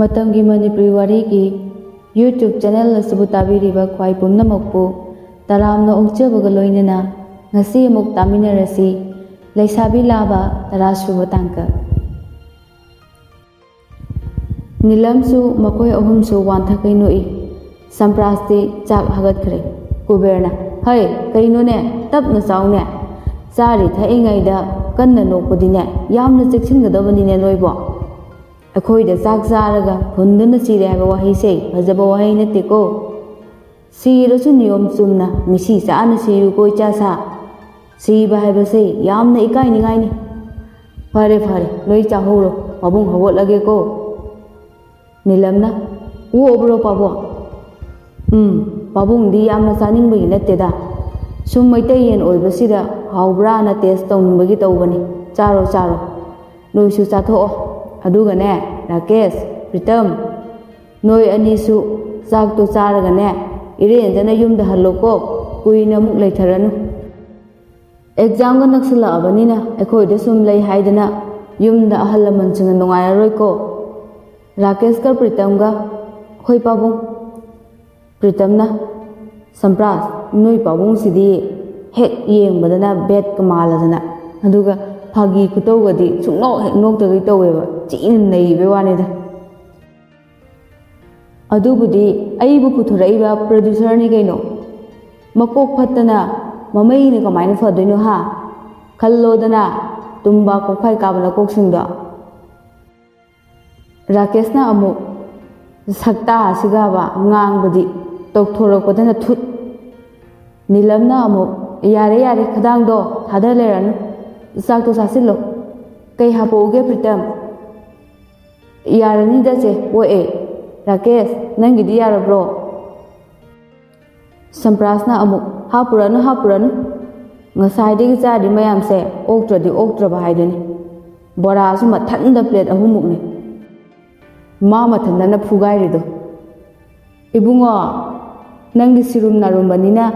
मतंगी मणिपुरी वारी की YouTube channel असुबु ताबीरिबा ख्वाई पुनमकपु तरामनो उंचबुगा लोइनेना ngasi amuk taminarasi laisabi laba tarasuba tangka nilamsu makoi ahumsu wanthakai noi samprasti chak hagat khre kuberna hai kaino ne tapna saune sari thaingai da kanna nokudine yamna cheksingadabani ne noibo अखोई चाक चाग फुंदन चीरें वहीसे फजब वही नतेको सीरसु नियम चुम्ना मिसी चाने सीरुको चासा sieve है यामना इकायनिगायनी फरे फरे नई चाहौरो मबुंग हवोटलगेको नीलमना उ ओबरो पाबो पाबुंगदी यामना चानिंगबगी नतेदा सुम मैतै येन ओइबसिदा हाउब्राना टेस्ट तौनिंबगी तौबनी चारो चारो नोइसु चाथोओ अदुगने राकेश प्रीतम नोय अनीसु चाक तो चारगने इरेंजना युमद हल्लोको कुइना मुक लैथरनु एग्जाम ग नक्सलाबनिना एखोइदे सुम लै हाइदना युमद अहलमन सिंग नोंगाय रोइको राकेश कर प्रीतम ग खोइ पाबो प्रीतमना संप्रास नोय पाबो सिदि हेक येंबदना बेट कमालदना अदुगा फागी कुतौगदी सुंगनो हेक नोकदगै तौवेबा चीन नईबेवानेदी पुथुरईबा प्रोड्यूसर ने कहो मकोक फटना ममईने कमायन फदोइनो हा खलोदना तुम्बा कोफाई काबना कोकसिंगदो राकेशना अमु सक्ता सिगाबा ngang बदी तौथोरकदना थुत नीलमना अमु यारे यारे खदांगदो थादर लेरन साक्तो सासिलो कई हापोगे प्रीतम यारनी दसे वो ए राकेश नंगिदी यारब्रो संप्रासना अमुक हापुरानु ngसाइदिगि जादि मयामसे ओक्ट्रदि ओक्ट्र बाहायदनि बोरासु मथंद प्लेट अहुमुकनि मा मथंदना फुगायरिदो इबुंगो नंगि सिरुम नारुमबनिना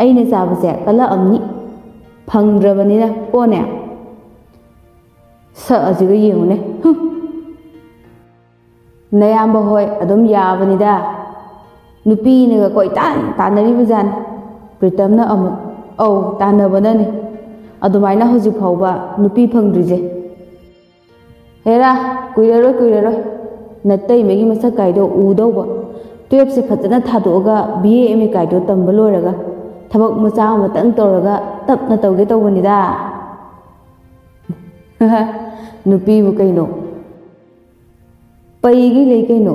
आइने जाबसे कला अमनि फंग्रबनिना कोने स अजिगो येउने हु नयाब होय अदम याबनिदा नुपीनेगा कोई तान तानरिबजान प्रीतमना अमु औ तानबननि अदुमायना हुजि फावबा नुपी फंग्रिजे हेरा कुइरो नतै मेगी मसक काइदो उदोबा ट्वेब से फतना थादोगा बीए एम ए काइदो तंब लोरगा थबक मचा मतन तोरगा तपना तौगे तौबनिदा नुपीबु कइनो पैगी ले कइनो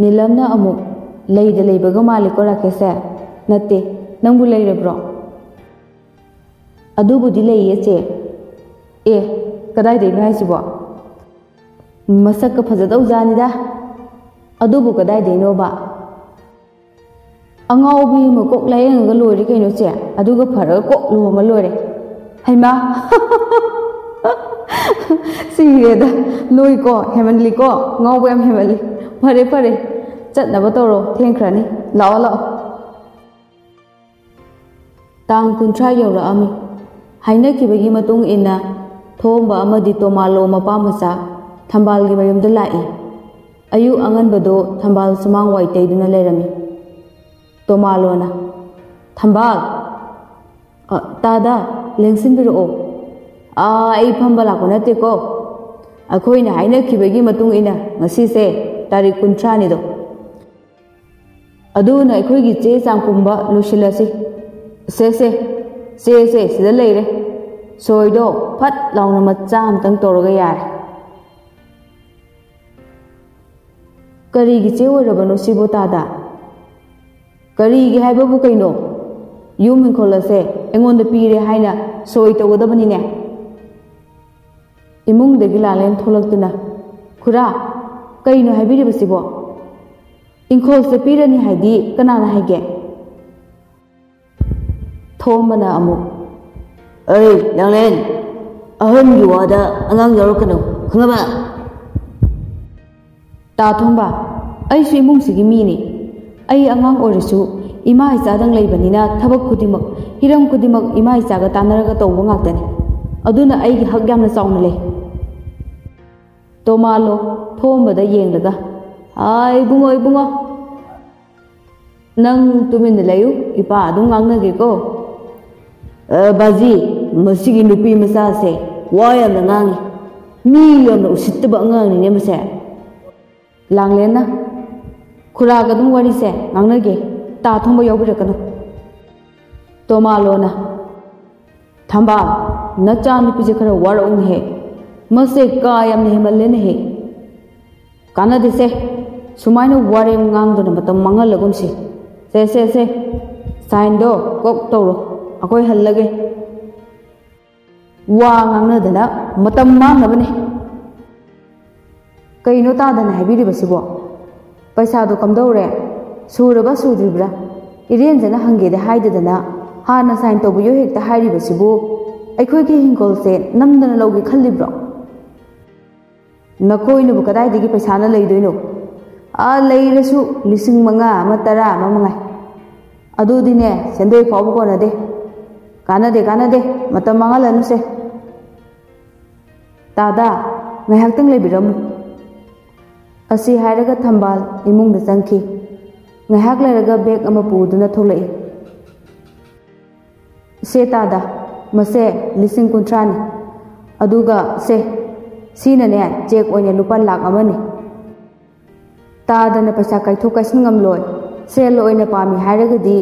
नीलमना अमुक लैदे लैबग मालिको राकेशे नते नंगु लैरब्रो अदुबुदि लैये चे ए कदाय दैनो हाइसिबो मसक फजदौ जानिदा अदुबु कदाय दैनोबा अंगावबि मकोक लैयंग लोरि कइनो चे अदुगा फरग कोक लोम लोरे हैमा सीरेदा लोइको हेमनलीको ngawem हेमनली फरे फरे चतनब तोरो थेंख्रानी लाओ लाओ तांग कुंथ्रा यौरा आमी हाइना किबेगी मतुंग इना थोंबा अमदि तोमालो मपा मचा थंबाल गी मयुमद लाई अयु अंगन बदो थंबाल सुमांग वाइतै दुना लेरमी तोमालोना थंबाल तादा लेंसिन बिरो आई फंबा लाको नतेको अखोइना हाइना किबेगी मतुंग इना ngसीसे तारीख 30 निदो अदुना अखोइगी चे चांगकुंबा लुसिलासी से से से से सिद लैरे सोइदो फट लाउना मच्चा हमतंग तोरगा यार करीगी चे ओरबनो सिबोतादा करीगी हाइबबु कइनो युमिन खोलसे एंगोंद पीरे हाइना सोइ तोगदबनिने इमुंगदगी लालेन थोलक्तुना खुरा कइनो हाइबिरिबसिबो इंखोलसे पीरनि हाइदि कनाना हाइगे थोमना अमु ओइ नलेन अहम युवादा अंगांग यरकनो खंगाबा ताथोंबा अई सिमुंगसिगी मिनि अई अंगांग ओरिसु इमा इचादंग लैबनिना थबक खुदिमक हिरम खुदिमक इमा इचागा तानरगा तौबो ngakdani अदुना अई हक यामना चाउनले तोमालो थोंबद येंगलगा आय बुंगो बुंगो नंग तुमिन लयु इपा अदुम गांगनेगेको बाजी मसिगी नुपी मसासे वायम नंगांगी मी यम उसितब अंगांगी ने मसे लांगलेना खुराग अदुम वरिसे गांगनेगे ता थोंब यौबरकनो तोमालोना थंबा नचा नुपीजे खर वरउंग हे मसे कायम ने मलेने हे काना दिसे सुमाइनो वारे गांग दो मतम मंगल लगुम से साइन दो कोक तौरो अखोय हल्लगे वा गांगना दना मतम मांग नबने कइनो ता दना हेबिरि बसिबो पैसा दो कम दौरे सूरबा सूद्रिब्रा इरेन जना हंगे दे हाइद दना हाना साइन तो बुयो हेक्ता हाइरि बसिबो अखोय के हिंगोल से नमदना लौगे खल्लिब्रो नखोइनो बकदाय दिगी पैसा न लैदोइनो आ लैरसु लिसिंग मंगा म तरा म मंगाय अदु दिने सेंदोय फाव कोना दे काना दे मत मंगल अनुसे दादा महक्तंग लेबिरम असि हायरगा थंबाल इमुंग दसंखी महक लरगा बेग अम पुदुना थोलै से दादा मसे लिसिंग कुंत्रानी अदुगा से सीनने चेक ओइने लुपा लाख अमने तादना पैसा काइथोक काइसिन गमलोय सेल ओइने पामी हायरगदी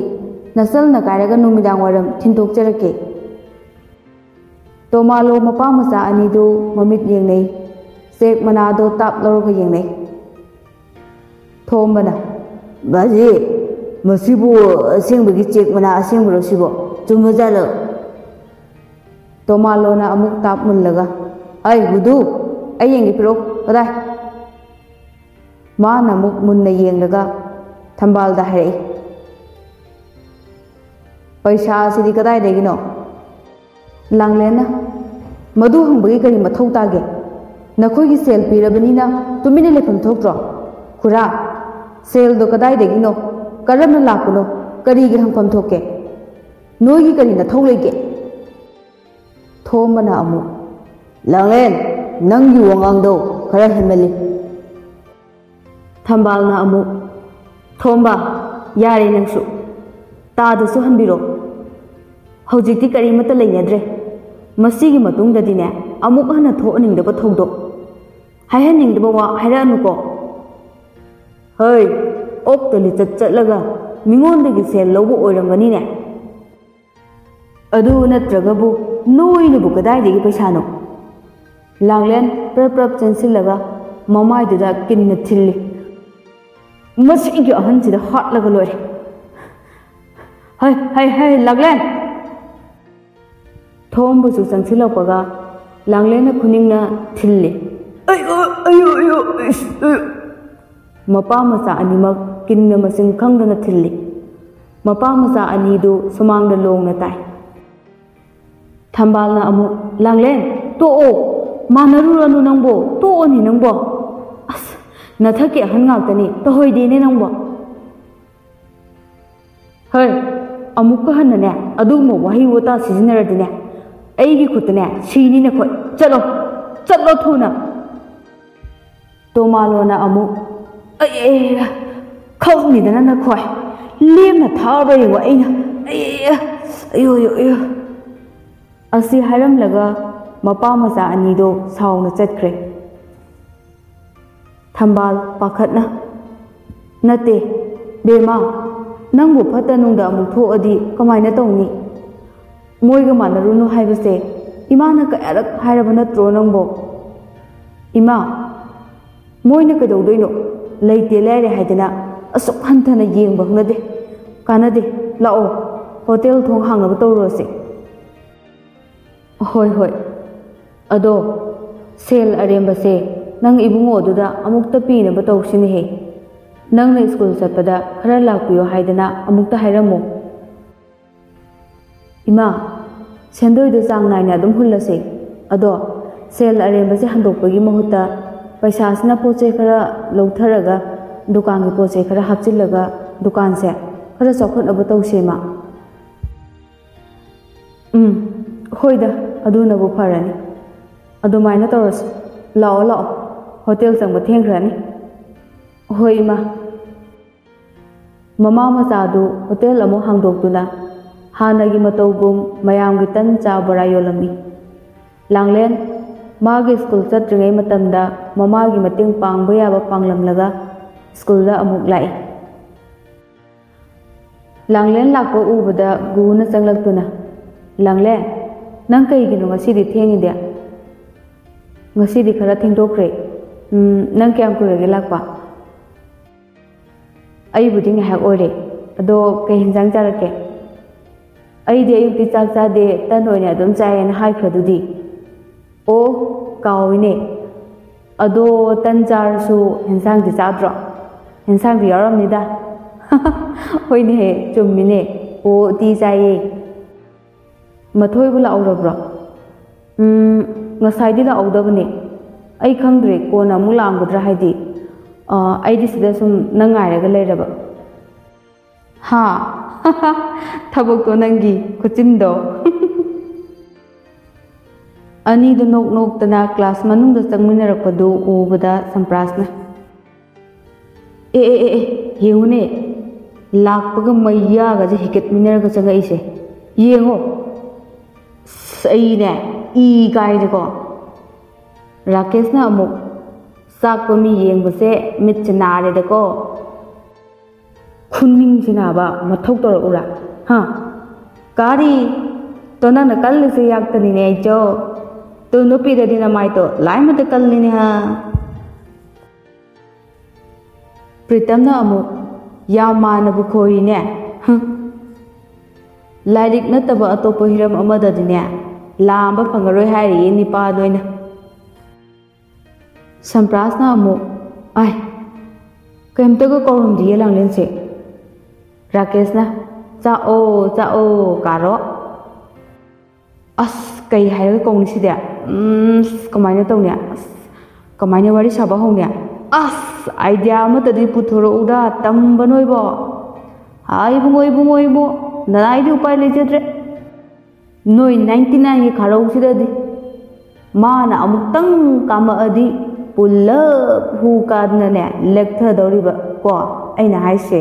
नसल न कायरग नुमिदांग वरम थिनतोक चरके तोमालो मपा मसा अनिदो ममित येंगनै सेक मनादो ताप लरोग येंगनै थोमबना बाजी मसिबो असेंबगी चेक मना असेंबरो सिबो जुमजालो तोमालोना अमुक ताप मुलगा अय हुदु अयेंगे पिरो कदाय मा नमुक मुन्ना येंगलगा थंबाल दा हरे पैसा सिदी कदाय देगिनो लांगलेना मधु हंबगी करी मथौ तागे नखोगी सेल पिरबनीना तुमिने लेखम थोक्रो खुरा सेल दो कदाय देगिनो करम लाकुनो करीगे हंफम थोके नोगी करी न थौलेगे थोमना अमु लांगलेन नंगी वंगांगदो खरा हेमली थंबालना अमु थोंबा यारे नंसु तादसु हंबिरो हौजिति करीमत लैनद्रे मसीगी मतुंग ददिने अमुक हना थोनिंगदबो थौदो हायहनिंगदबो वा हायरानुको हय ओक्तलि चचलगा मिंगोंदगी सेल लवबो ओइरंगनिने अदु नत्रगबु नोइनुबु कदायदगी पैसानो लांगलेन प्रप्रप चेंसिलगा ममाइदुदा किन्न थिल्ली मसिगी अहनसिदा हाटलग लोरे हाय हाय हाय लगलेन थोंबुसु संसिलपगा लांगलेना खुनिंगना थिल्ले अयो अयो अयो मपा मसा अनिमक किन्न मसिंग खंगना थिल्ले मपा मसा अनिदो सुमांगना लोंगना ताय थंबालना अमु लांगलेन तो ओ मानरुरानु नंगबो तो ओनि नंगबो नथके अहनगातनी तोहय देने नंगबो हय अमुक हनने अदुमो वही वता सिजनरदिने एगी खुतने सीनी नखो चलो चलो थुना तोमालोना अमु ए खौनी दना नखो लेमना थाबय व एना ए अयो अयो अयो असि हरम लगा मपा मसा अनिदो साउन चतख्रे थंबाल पाखतना नते बेमा नंगु फतनुंदा मुथो अदि कमायना तौनी मोयग मानरुनु हायबसे इमाना कयरक हायरबना त्रो नंगबो इमा मोयना कदौदैनो लैते लैरे हायदना असुक हंथना येंगबंगदे कानादे लाओ होटेल थों हांगब तौरोसे होय होय अदो सेल अरेमबसे नंग इबुंगो दुदा अमुक्ता पीने बतौसिने हे नंग ने स्कूल सपदा खरा लाकुयो हायदना अमुक्ता हायरमो इमा सेंदोय दो चांग नायना दम हुल्लासे अदो सेल अरेमबसे हंदोकपगी महुता पैसासना पोचे खरा लौथरगा दुकान के पोचे खरा हापचिलगा दुकान से खरा सखन अबतौसेमा होयदा अदुनबो फरानी अदुमायना तौरस लाओ लाओ होटेल चंब थेंग्रनी होय इमा ममा मचादू होटेल अमु हांगदोक्तुना हानागी मतौगुम मयामगी तन चा बरा योलमी लांगलेन मागी स्कूल चत्रिंगै मतमदा ममागी मतिंग पांगबा याबा पांगलमलगा स्कूल दा अमुक लाई लांगलेन लाको उबदा गुहुना चंगलक्तुना लांगले नंग कईगिनो ngasiदी थेंगिदे ngasiदी खरा थेंदोक्रे नंग क्याम कुरेगे लाक्पा अबुदी हाक ओरे अदो कई हिंजांग चारके अयदे अयुक्ति चाक चादे तन होइने अदुम चायेन हाइख्रदुदी ओ काउइने अदो तन चारसु हिंजांग दि चाद्रो हिंजांग दि यारमनिदा होइने चुम्मिने ओ ती जाये मथोइबु लाउरब्रो ngसाइदि लाउदबने अय खंद्रे कोना मुलांगद्रा हाइदि नब हाँ थबक तो नंगी खुचिंदो अनी दो नोक नोकना क्लास मनुंग चंगमीनरपद उबदा संप्रासना ए ए ए हेउने लापग मैयागजे हेकेटमीनरग चंगईसे येहो सईने ई गाइदको राकेशना अमुक चाकप मी येंबसे मिच नारेदको खुनमिंग सिनाबा मथौ तोर उरा हाँ गारी तो ना कल से याक्तनी ने चो तो नुपी दे दिन माई तो लाई मत कल ने हाँ प्रीतम ना अमु या मान बुखोरी ने लाइरिक नतब अतोप हिरम अमद दिने लांब फंगरोय हारी निपा दोइना संप्रासना अमु आय कमतगो कौरम दिए लांगलेन से राकेशना चा ओ कारो अस कई हाय कौनी सिदे कमायने तौने अस कमायने वाली साबा होने अस आइडिया मत दि पुथोरो उडा तंब नोइबो हाय बुंगोय बुंगोय बो ननाई दि उपाय ले जेद्रे नोय 99 ये खारो सिदे दि माना अमुक्तंग काम अदि पुल्लब हुकादने लेक्थदौरीब को अना हाइसे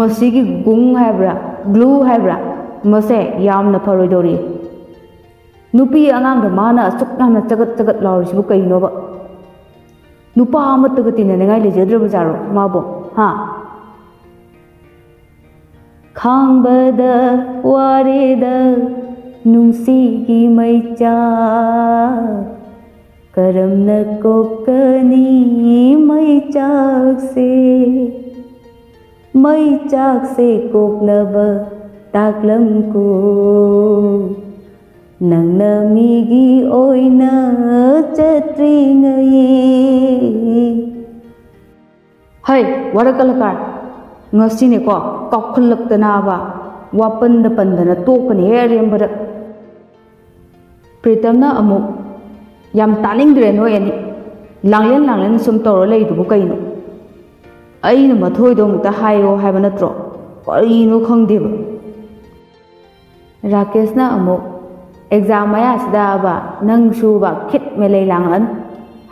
मसीगी गुंग हाइब्रा ग्लू हाइब्रा मसे यामना फरोइदौरी नुपी अनांग माना असुकनामना चगत चगत लाउरिसबो कइनोब नुपा अमतगतिने नेगाय लेजेद्रब जारो माबो हां खांगबद वारेद नुंसीगी मैचा करम न कोकनी मई चाक से कोकनब ताकलम को नंग मीगी ओइन चत्रिंग हई वार कलाकार ngasiनेको कौखलक्तनाबा वापंद पंदन तोकने रेमबर प्रीतम ना अमुक याम तालिंग्रे नो एनी लांगलेन लांगलेन सुम तौर लेदुबो कइनो अइन मथोय दोंगता हायो हायबा नत्रो कइनो खंगदेब राकेश ना अमुक एग्जाम आया सदाबा नंग सुबा खित मेलै लांगन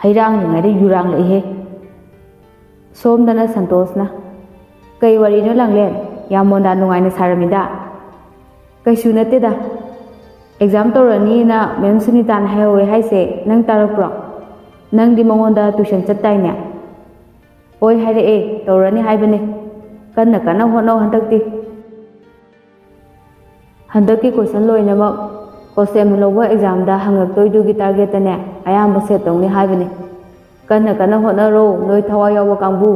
हैरांग निङादे युरांग लैहे सोमदना संतोषना कई वरीनो लांगलेन यामोंदा नुङायने सारमिदा कैसु नतेदा एग्जाम तौरनी ना मैम सुनीतान हायवे हाइसे नंग तारप्रो नंग दि मंगोंदा ट्यूशन चत्ताइने ओय हायरे ए तौरनी हायबने कन्ना कन्ना होनो हंदकति हंदकि क्वेश्चन लोइनमा कोसेम लोबो एग्जाम दा हंगक तोयदुगी टारगेटने आयाम बसे तौनी हायबने कन्ना कन्ना होनो रो नोय थवा यावो कांगबु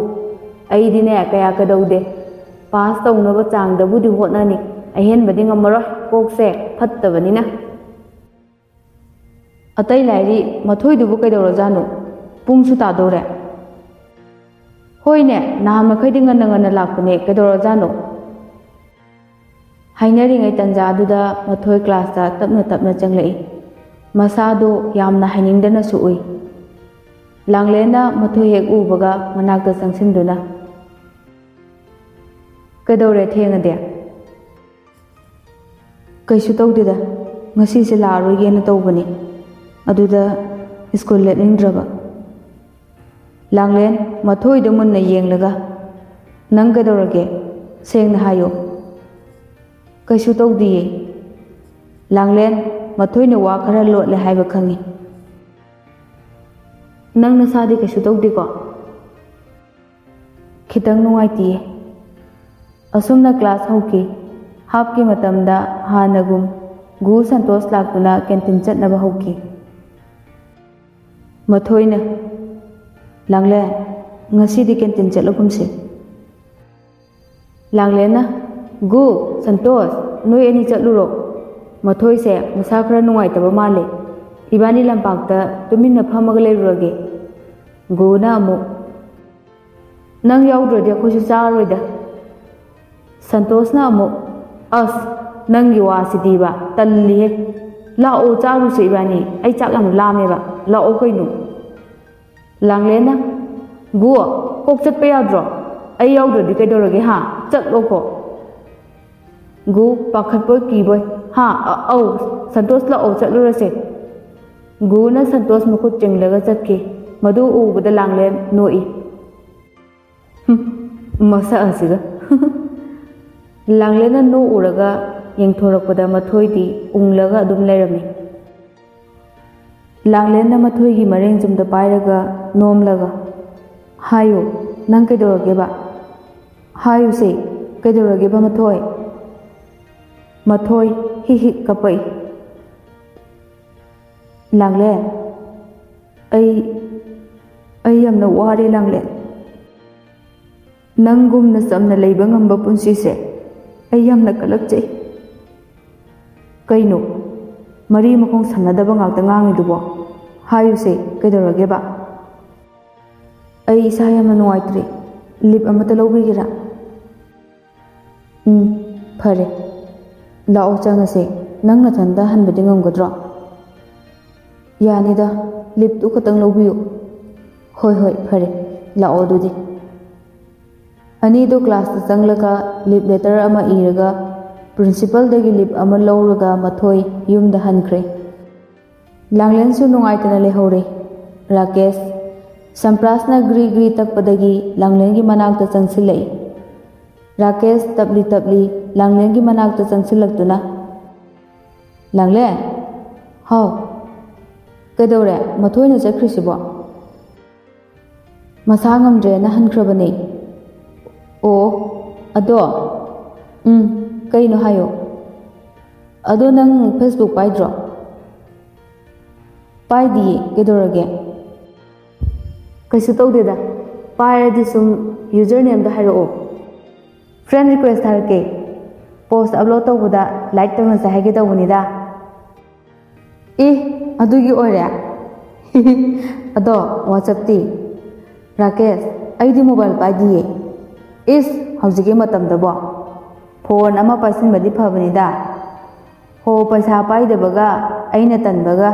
आई दिने कया कदौदे पास तौनोबो चांगदबुदि होनानि अहेन बदिंग अमरो कोकसे फत्तबनि ना अतई लाइरी मथोय दुबु कयदरो जानो पुंगसु तादोरे होइने नाम खैदिंग नंगन लाखने कयदरो जानो हाइनरिङै तंजा दुदा मथोय क्लास ता तपना तपना चंगलै मसादो यामना हाइनिंगदना सुउइ लांगलेना मथोय हेक उबगा मनाकता संसिनदुना कयदोरे थेंगदे कैसु तौदेदा ngasi se la ro yena tawbani aduda school लेटनिंद्रब लांगलेन मथोइद मुन्ना येंगलगा नंग कदौरगे सेंगना हायो कईसु तौदिये लांगलेन मथोइने वा खरा लोटले हाइब खंगी नंग नसादि कईसु तौदिको खितंग नुवाइतिये असुमना क्लास हौकी हापकी मतमदा हानगुम गु संतोष लाक्तुना कैंटीन चटनब हौकी मथोइने लांगलेन ngasi di कैंटीन चटलुकुमसे लांगलेना गु संतोष नोय एनी चटलुरो मथोइ से मसा खरा नुवाइतब माले इबानी लंपाकता तुमिन्ना फमग लेरुरगे गुना अमु नंग याउद्रदि अखोइसु चारोइदा संतोषना अमु अस नंगी वासीदीबा तल्ली हे लाओ चारू से इबानी ऐ चाक यम लामेबा लाओ कइनु लांगलेना गु कोक चटप याद्रो ऐ याउद्रदि कैदोरगे हा चटलोको गु पाखतबो कीबोय हा औ संतोष लाओ चटलुरसे गुना संतोष मुकुट चिंगलगा चटके मधु उबद लांगलेन नोई मसा असिगा लांगलेना नो उरगा यंगथोरकपदा मथोइदी उंगलगा अदुम लेरमि लांगलेना मथोइगी मरेंग जुमदा पाइरगा नोमलगा हायो नंग कैदोरगेबा हायो से कैदोरगेबा मथोय मथोय हि हि कपई लांगले अयमना वारे लांगले नंगुमना समना लैब ngamba पुंसीसे अयमना कलकचै कइनो मरी मखों सनदब गाक्ता गांगिदुबो हायुसे कइदरगेबा अई सायमना नोइत्रे लिप अमता लौबिगिरा फरे लाओ चांगसे नंगना थंदा हनबदि ngamगद्रो यानीदा लिप तु खतंग लौबियो होय होय फरे लाओ दुदि अनी दो क्लास चंगलगा लिप लेटर अमा इरगा प्रिंसिपल दगी लिप अमा लौरगा मथोय युमदा हनख्रे लांगलेन सु नुंगाइतना लेहौरे राकेश संप्रासना ग्री ग्री तक पदगी लांगलेन की मनाकता चंगसिलई राकेश तबली तबली लांगलेन की मनाकता चंगसिलक्तुना लांगलेन हाउ कदौरे मथोयना चख्रिसिबो मसांगमद्रेना हनख्रबने ओ अदो कईनो हायो अदो नंग फेसबुक पाइद्रो पाइ दिए कदोरगे कईसु तौदेदा पाइरदि सुम यूजर नेम दा हायरो फ्रेंड रिक्वेस्ट हारके पोस्ट अपलोड तौबदा लाइक तंग साहेगे तौबनिदा ए अदुगी ओरे अदो व्हाट्सएप ती राकेश आईडी मोबाइल पाइ दिए इस हौजिके मतमदबो फोन अमा पाइसिनबदि फबनिदा हो पैसा पाइदबगा अइना तनबगा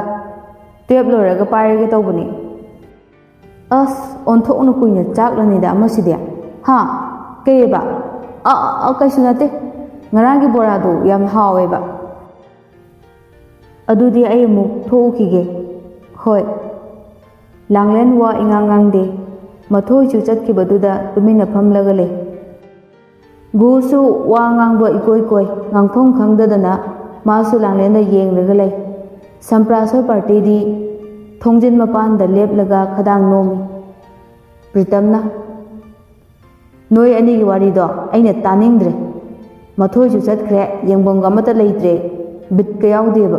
टेप लोरगा पाइरगे तौबनि अस ओनथोनु कुइना चाकलनिदा अमसिदे हा केबा अ अ कैसुनाते ngaraंगी बोरादो याम हावेबा अदुदि अयमु थोखिगे होय लांगलेन वा इंगांगांगदे मथोय चुचतखिबदुदा तुमिना फमलगले गुसु वांगांगबो इकोय कोय गांगफों खंगददना मासु लांगलेना येंगलगले संप्रासो पार्टी दी थोंजिन मपान द लेपलगा खदांग नोमी प्रीतमना नोय अनिगी वारीदो अइना तानिंगद्रे मथोय चुचतख्रे येंगबंगा मत लैत्रे बितके यावदेब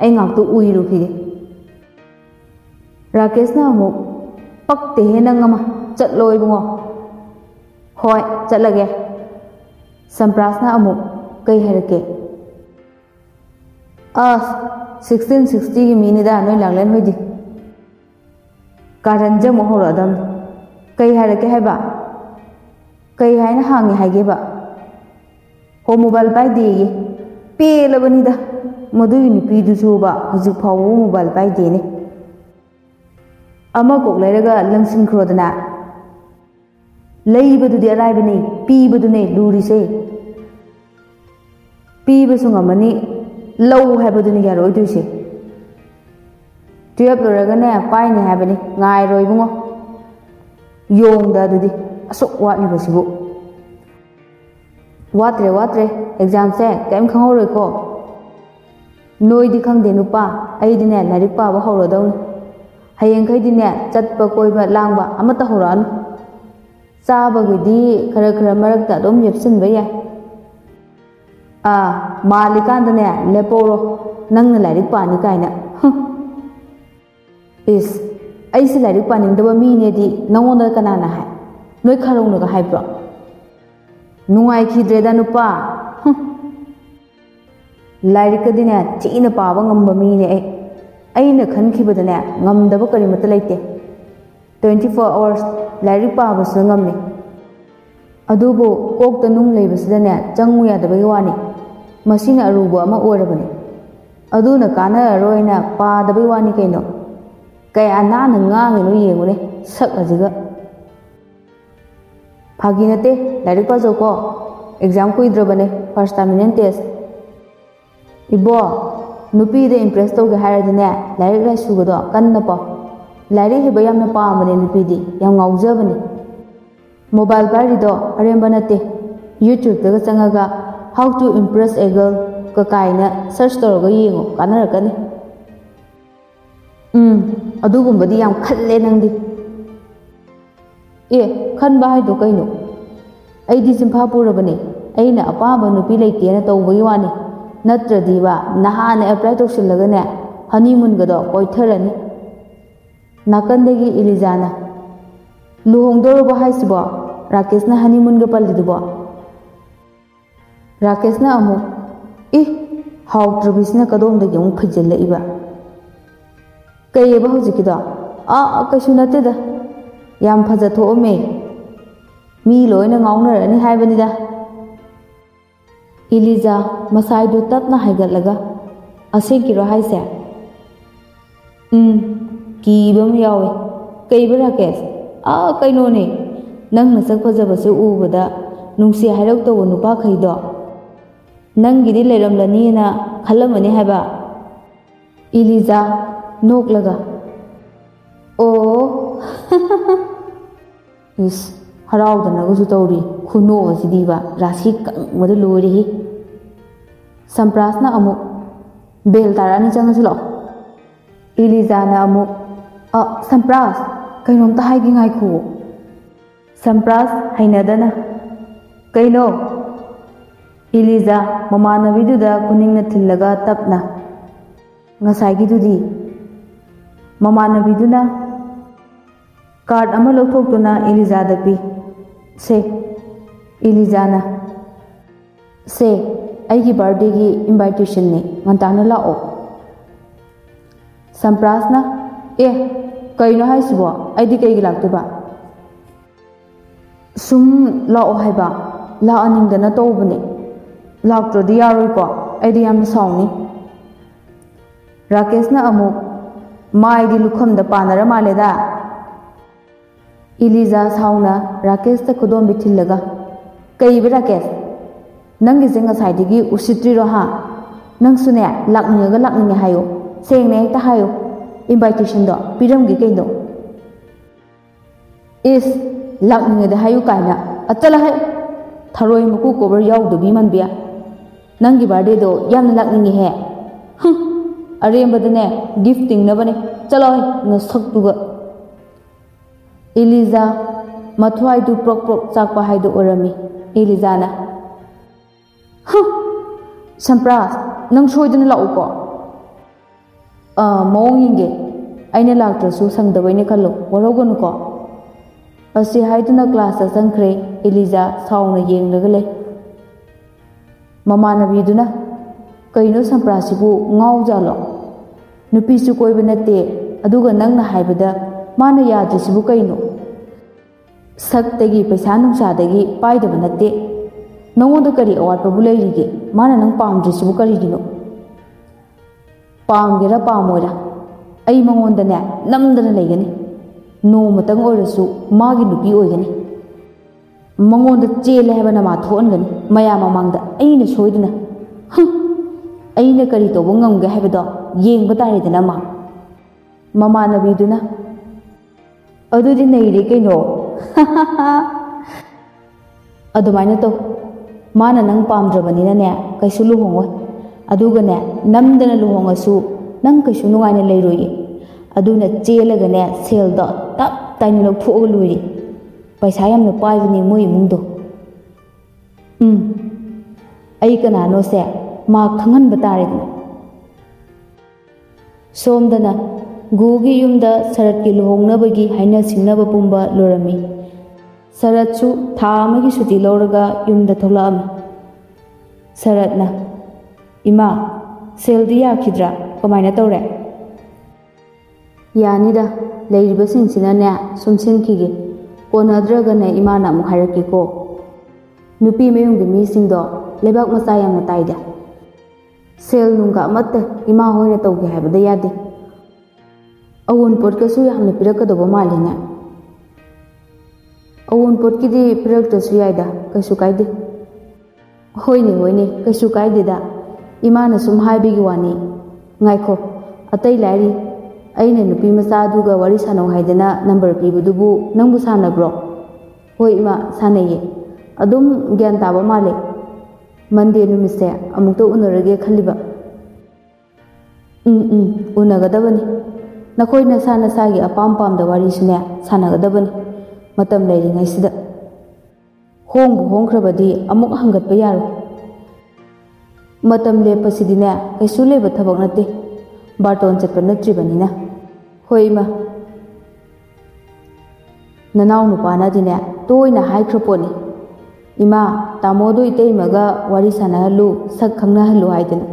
अइ गांगतु उइरुखिगे राकेशना अमु पक्ते हे नंगमा चटलोय बुंगो होय चटलगे संप्रासना अमु कई हरके अस 1660 की मीनिदा नोय लांगलेन होइदि कारंज मोहर अदम कई हरके हैबा कई हायना हांगे हायगेबा हो मोबाइल पाइ दिए पेलबनिदा मदुई निपीदुसुबा हुजु फावो मोबाइल पाइ देने अमा कोक लेरगा लंसिनख्रोदना लैबदुदि अराइबने पीबदुने लूरिसे पीबसुंगमनि लौ हैबदुनि यारोइदुसे ट्वेल्व लोरगने पाइने हैबनी गाय रोइबुंगो योंग दा दुदी असुक वाटने बसिबो वात्रे वात्रे एग्जाम से केम खंगो रोइको नोई दि खंगदे नुपा आई दिने लाइरिक पाबो हौरोदौ हयें खै दिने चतप कोइबा लांगबा अमता हौरान चाबगुदी खर खर मरकता दोम येपसिन बया आ मालिकांदने लेपोरो नंग लाइरिक पानी कायना इस ऐसे लाइक पानीब मीने नोद कना है नई खरौनग है नाइद्रेदा नुपा लाइकने चीन पाब मीने खनखीबदने गमदब करीमत लेते 24 आवर्स लाइक पाबसु गमे अदुबो कोकता नुंग लेबसदने चंगु यादबगी वानी मसीना अरुबो अमा ओरबनी अदुना काना रोइना पादबगी वानी कइनो कया नागेनो येने सक फागी नते लाइक पाजोको एग्जाम कुद्रबने फर्स्ट टर्मिनल टेस्ट इबो नुपीदे इंप्रेस तौगे हैरदिने लाइक लाइसुगदो कन्न पाओ लाइक हेब यामना पामने नुपीदी याम गाउजबने मोबाइल पाइरिदो अरेंब नते यूट्यूब तग चंगागा how to impress a girl ककाइना सर्च तौरगो येगो कनरकने अदुगुम्बदी याम खल्ले नंगदी ए खनबा हाइदो कइनो अइदी सिंफा पुरबने अइना अपाब नुपी लैतेना तौबगी वानी नत्रदीबा नहाने अप्लाई तौसिलगने हनीमून गदो कोइथरने नाकंदगी इलिजाना लुहोंगदोरबो हाइसिबो राकेशना हनीमून ग पल्लिदुबो राकेशना अमु इ हाउत्रबिसना कदोंदगी उम फजिलइबा कईब हजिद कई नातेद याम फजथोमे मी लोन गाउनरनी है इलीजा मसाइदो तपना हाइगलगा असेगिरो हाइसे कीबम यावे कईब राकेश कइनोने नंग नसक फजबसे उबदा नुंसी हाइरक तव नुपा खैदो नंगिदि लेरमलनीना खलमने हाइबा इलीजा नोक लगा ओ इस हराउदनगसु तौरी खुनोअसिदीबा राशि कंगमद लोरेहि संप्रासना अमु बेल तारानि चंगसिलो इलिजाना अमु अ संप्रास कइनोमता हाइगि गाइखु संप्रास हाइनदना कइनो इलिजा ममानविदुदा खुनिंगना थिल्लगा तपना गसाइगिदुदी ममानबीदुना कार्ड अमा लौथोक्तुना इलिजादा पी से इलिजाना से आईगी बर्थडे की इन्वाइटेशन ने गंताना लाओ संप्रासना ए कईनो हाइसिबो आईदी कई लागतुबा सुम लाओ हाइबा लाअनिंगदना तौबने लाक्ट्रोदी यारोइको आईदी याम साउनी राकेशना अमुक माइदी लुखम पानर मालेदा इलिजा साउना राकेश खुदों बिथिलगा कईब राकेश नंगिजे गसाइदिगी उसित्रिरो हा नंगसुने लाकनिगा लाकनिने हायो सेंगने एकता हायो इन्वाइटेशन दो पिरमगी कइनो इस लाकनिदा हायो कायना अतला है थरोय मुकु कोबर याउदुबी मनबिया नंगी बर्थडे दो यामना लाकनिने हे अरेंबदने गिफ्ट तिंगनबने चलो न सक्तुगा इलिजा मथ्वाइदु प्रोक प्रोक चाकपा हाइदु ओरमी इलिजाना संप्रास नंग सोइदन लाउको मौंगिंगे आइने लाक्ट्रसु संगदबैने खल्लो वरोगनुको असि हाइदुना क्लास संख्रे इलिजा साउना येंगलगले ममानबीदुना कइनो संप्रासिबु गाउजालो नुपीसु कोइब नते अदुगा नंगना हाइबदा माना याद्रिसिबु कइनो सक्तगी पैसा नुंसादगी पाइदब नते नंगोंद करी अवाटबु लैरिगे माना नंग पामद्रिसिबु करिगिनो पामगेरा पामोरा अई मंगोंदने नमदन लैगने नोमतंग ओरसु मागी नुपी ओइगने मंगोंद चेले हेबना माथोनगने मया ममांगदा अईने सोइदना अने करी तब गम है येंब तारेदना मा ममानबीदुना अदुदी नैरे कइनो अदुमायना तो माना नंग पाम्द्रबनिनाने कैसु लुहोंगोय अदुगने नम्दना लुहोंगसु नंग कैसु नुगायना लैरोये अदुना चेलगने सेलदो तप ताइना लौथोग लुइरि पैसा यामना पाइबनि मोय इमुंगदो अई कनानोसे मा खंगनब तारेदना सोमदना गुगी युमदा सरत की लुहोंगनबगी हाइना सिंगनब पुंबा लोरमी सरतसु थामगी सुती लौरगा युमदा थोलामी सरतना इमा सेलदी याखिद्रा कमायना तौरे यानिदा लैरिबसिंसिनाने सुमसिनखिगे कोनद्रगने इमाना अमुक हाइरक्केको नुपी मयुंगी मिसिंगदो लेबाक मचा यामना ताइदा सेल नुंगा अमत इमा होइना तौगे हाइबदा यादे अवनपोटकसु यामना पिरक्कदोबा मालिना अवनपोटकिदि पिरक्तसु याइदा कैसु काइदे होइने होइने कैसु काइदेदा इमाना सुम हाइबिगी वानी गाइखो अतै लाइरि अइने नुपी मचादुगा वारि सानौ हाइदना नंबर पिबुदुबु नंगबु सानब्रो होय इमा सानैये अदुम ज्ञान ताबा माले मंदे नुमिसे अमुक्तो उनरगे खलिबा उनगदबनी नखोई नसा नसागी अपाम पामदा वारिसुने सानगदबनी मतम लैरिङैसिदा होंगबु होंख्रबदी अमुक हंगतबा यारो मतम लेपसिदिने कैसु लेबा थबक नते बाटोन चटपा नत्रिबनिना होइमा ननाउ नुपानादिने तोइना हाइख्रपोनी इमा तामोदो इतैमगा वारि सानहलु सक खंगनाहलु हाइदना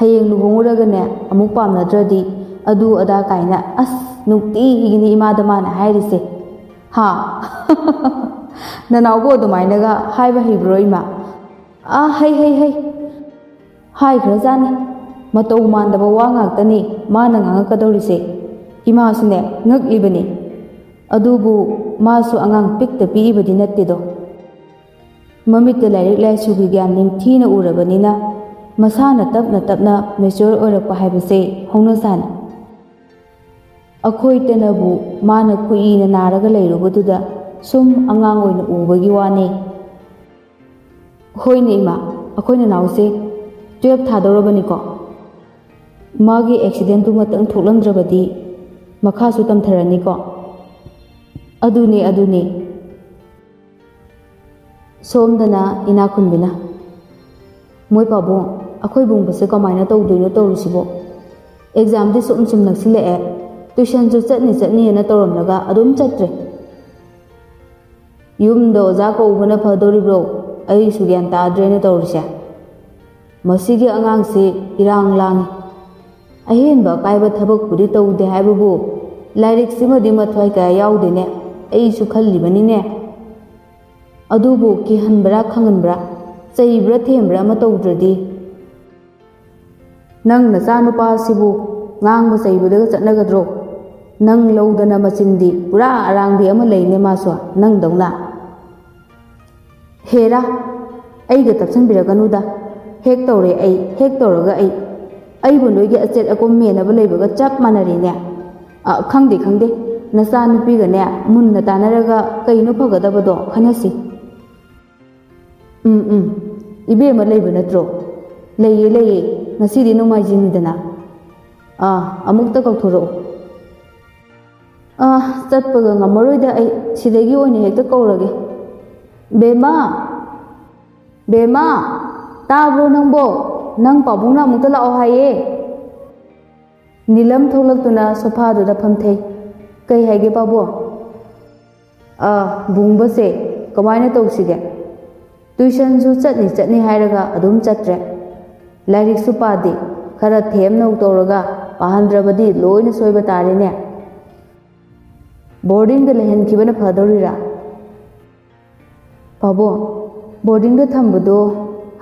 हयें लुहोंगुरगने अमुक पामनद्रदी अदु अदा कायना अस नुक्ति हिगिनी इमादा माना हाइरिसे हा ननाउबो अदुमाइनगा हाइबा हिब्रो इमा आ हई हई हई हाइख्रजाने मतौ मानदबा वा गाक्तने माना गांगकदौरिसे इमासुने नगलिबने अदुबु मासु अंगांग पिक्ता पिइबदि नत्तेदो ममित्त लाइरिक लाइसुगी ज्ञान निंथीना उरबनिना मसाना तपना तपना मेच्योर ओइरक्पा हाइबसे हौनसाने अखोई तनबु माना कुइना नारगा लैरुबदुदा सुम अंगांग ओइना उबगी वाने होइने इमा अखोइना नाउसे 12 थादौरबनिको मागी एक्सीडेंट मतंग थोलंद्रबदी मखासु तमथरनिको अदुने अदुने सोमदना इनाखुनबिना मोय पाबो अखोय बुंबसे कमायना तौदोइनो तौरिसिबो एग्जाम दि सुम सुम नक्सिलए ट्यूशन जु चटनी तौरमलगा अदुम चत्रे युमदो ओजा कौबना फदोरिब्रो अइसु ग्यान ताद्रेने तौरिसे मसिगे अंगांगसे इरांग लांगे अहेनबा कायबा थबकपुरी तौदे हाइबबो लाइरिक्सिमदि मथ्वाय का याउदेने अइसु खल्लिबनिने अदुबो किहनब्रा खंगनब्रा चैब्रा थेमब्रा मतौद्रदी नंग नचा नुपासिबु गांगबा चैबदगा चटनगद्रो नंग लौदना मचिंदी पुरा अरांगदी अमा लैने मासो नंग दौना हेरा अइगा तपसनबिरगनुदा हेक तौरे अइ हेक तौरगा अइ अइबु नोइगे अचेत अकोम मेनबा लैबगा चप मानरिने अ खंगदे खंगदे नचा नुपिगने मुन्ना तानरगा कैनो फगदबदो खनसि इबेम लेब नत्रो लैये लैये नसीदि नोमाइजिनिदना अमुक्ता कौथोरो चटपगा ngमरोइदा अइ सिदगी ओइने हेक्ता कौरगे बेमा बेमा ताब्रो नंगबो नंग पाबुंगना अमुक्ता लाओ हाये नीलम थोलक्तुना सोफादुदा फमथै कई हाइगे पाबो बुंबसे कमायना तौसिगे ट्यूशन सु चटनी चटनी हाइरगा अदुम चत्रे लाइरिक सु पादे खरा थेमनौ तौरगा पाहनद्रबदी लोइना सोइबा तारेने बोर्डिंग द लहनखिबना फदौरिरा पाबो बोर्डिंग द थंबदो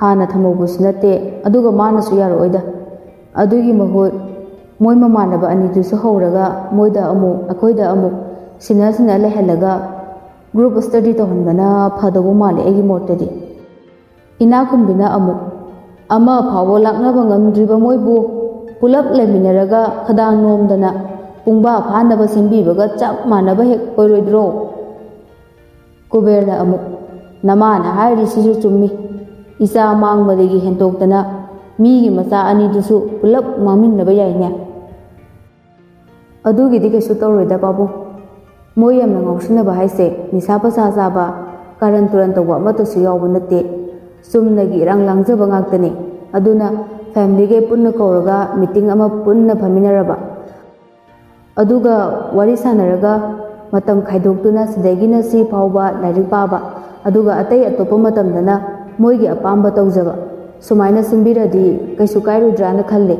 हाना थमौबुस नते अदुगा मानसु यारोइदा अदुगी महोत मोय ममानबा अनिदुसु हौरगा मोयदा अमु अखोयदा अमु सिना सिना लहलगा ग्रुप स्टडी तौहनबना फदबो माले एगी मोटदी इनाखुंबिना अमु अमा फावो लाक्नबा ngमद्रिबा मोयबु पुलप लेमिनरगा खदांग नोमदना पुंबा फानब सिंबीबग चप मानब हेक ओइरोइद्रो। कुबेरना अमुक नमाना हायरिसिसु चुम्मी इसा मांगबदगी हेंतोक्तना मीगी मचा अनिदुसु पुलप मामिनब याइने अदुगिदि केसु तौरोइदा बाबू। मोयमना ngौसनब हाइसे निसा पसा जाबा कारण तुरंत तौबा मतसु यावब नते चुम्नगी रंग लांगजब गाक्तने। अदुना फैमिली के पुन्न कौरगा मीटिंग अमा पुन्न फमिनरबा अदुगा वारी सानरगा मतम खाइदोक्तुना सिदेगिना सी फावबा लाइरिक पाबा अदुगा अतई अतोप मतमदना मोइगी अपाम्बा तौजबा सुमाइना सिंबिरदी कैसु काइरुद्राना खल्ले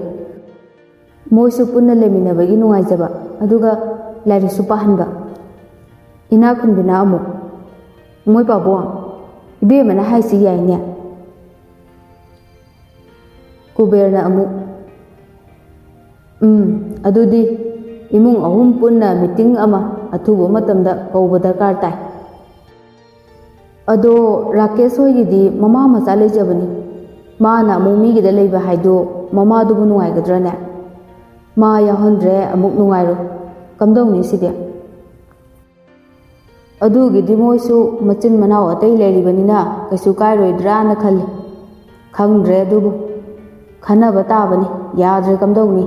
मोइसु पुन्न लेमिनबगी नुगाइजबा अदुगा लाइरिसु पाहनबा। इना खुनबिना अमु मोइ पाबो इबेमना हाइसी याइने। कुबेरना अमु अदुदी इमुंग अहुम पुन्ना मीटिंग अमा अथुबो मतमदा कौब दरकार ताई। अदो राकेश होयगिदी ममा मचा लेजबनी माना अमुक मीगिदा लैबा हाइदो ममादुबु नुगाइगद्राने मा याहनद्रे अमुक नुगाइरो कमदौनी सिदे। अदुगिदी मोइसु मचिन मनाव अतई लेरिबनिना कैसु काइरोइद्राना खल्ले खंगद्रे अदुबु खनब ताबनी याद्रे कमदौनी।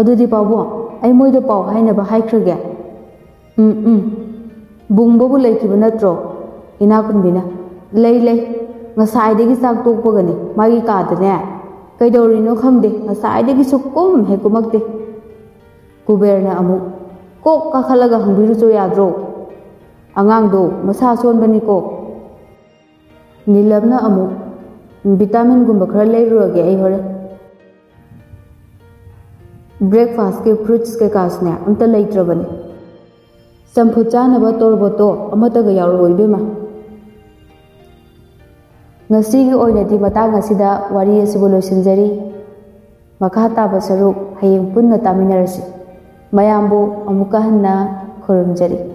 अदुदी पाबो ऐ मोइदो पाव हाइनबा हाइख्रगे बुंगबबु लैखिब नत्रो। इना कुनबिना लै लै ngसाइदगी साक तोकपगने मागी कादने कैदौरिनो खंगदे ngसाइदगी सुकुम हेकुमगते। कुबेरना अमु कोक काखलगा हंबिरुचो याद्रो अंगांगदो मसा सोनबनिको। नीलबना अमु विटामिन गुंबा खरा लैरुगे ऐ होरे ब्रेकफास्ट के फ्रूट्स के कासने अंत लेत्रबने चंफू चानब तोरबतो अमतग यारोइबेमा। ngasiगी ओइनदी matang asida wari asibu loisinjari makha taba saruk hayeng punna taminarasi mayambu amukahanna khurumjari।